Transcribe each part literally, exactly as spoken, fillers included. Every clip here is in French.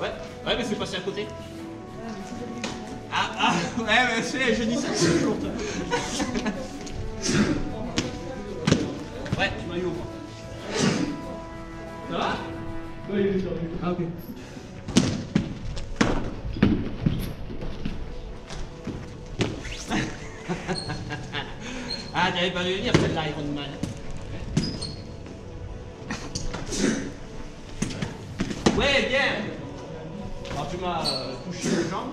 Ouais, mais c'est passé à côté. Ah, ah, ouais, mais c'est, je dis ça toujours. Ouais, tu m'as eu au moins. Ça va ? Oui, oui, oui. Ah, ok. Ah, t'avais pas vu venir celle-là, Iron Man. Ouais, bien. Alors tu m'as euh, touché les jambes.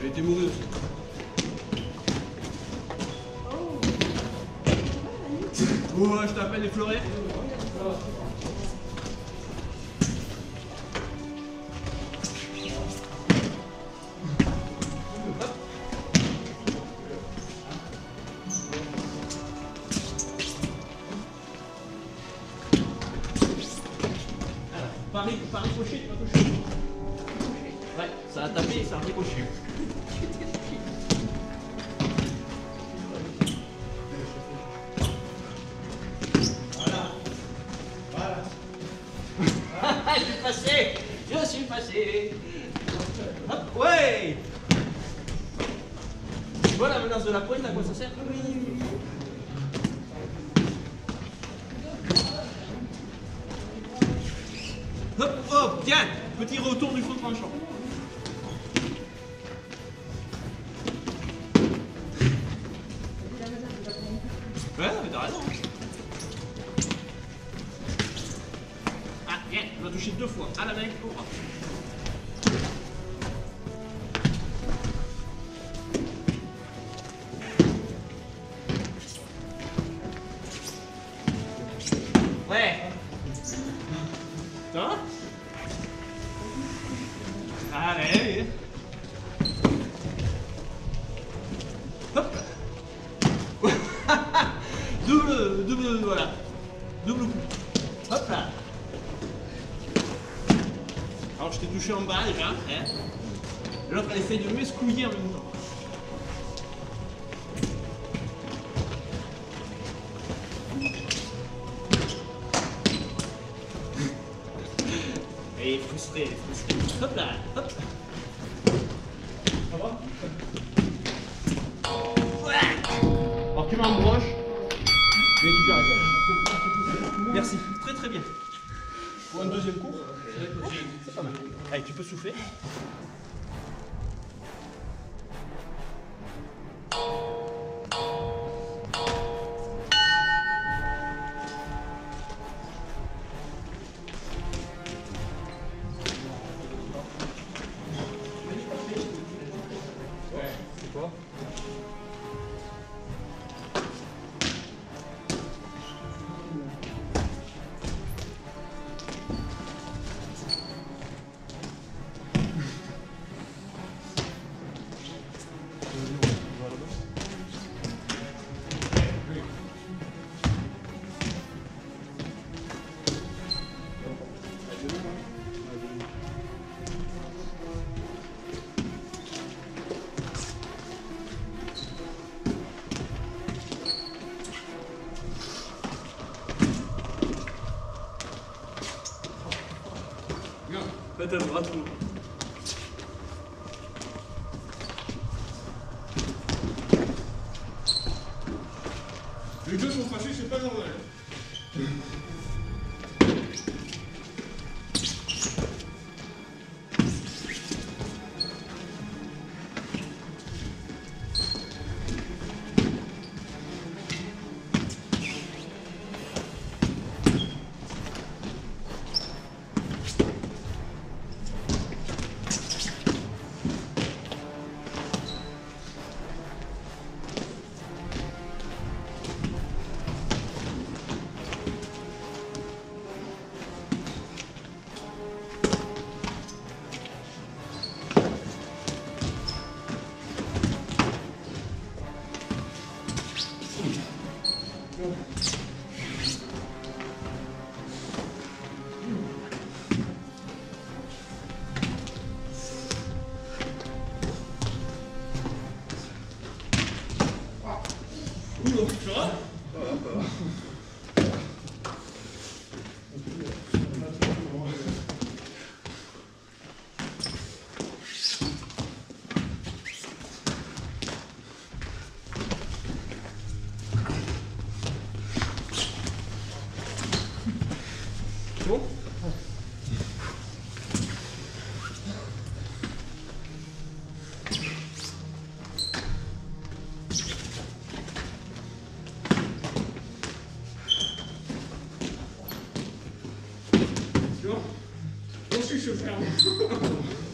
Elle était moureuse. Oh, euh, je t'appelle les fleurets. Par ricocher, tu m'as touché. Ouais, ça a tapé et ça a ricoché. Voilà. Voilà. Voilà. Je suis passé. Je suis passé. Hop, ouais. Tu vois la menace de la pointe, à quoi ça sert? Oui. Hop, hop, tiens, petit retour du faux tranchant. Ouais, mais t'as raison. Ah, tiens, on va toucher deux fois, à la main et au bras. Ouais. Hein? Allez! Hop! double, double, voilà. Double coup. Hop là! Alors je t'ai touché en bas déjà. Hein? L'autre elle essaye de m'escouiller en même temps. Et frustré, frustré. Hop là, hop. Ça va? Ouais. Alors tu m'embroches. Mais tu perds. Merci. Très très bien. Pour un deuxième coup. C'est pas mal. Allez, tu peux souffler. Faites un bras trou. Les deux sont fâchés, c'est pas normal. C'est bon ? C'est bon ? Ensuite, je ferme.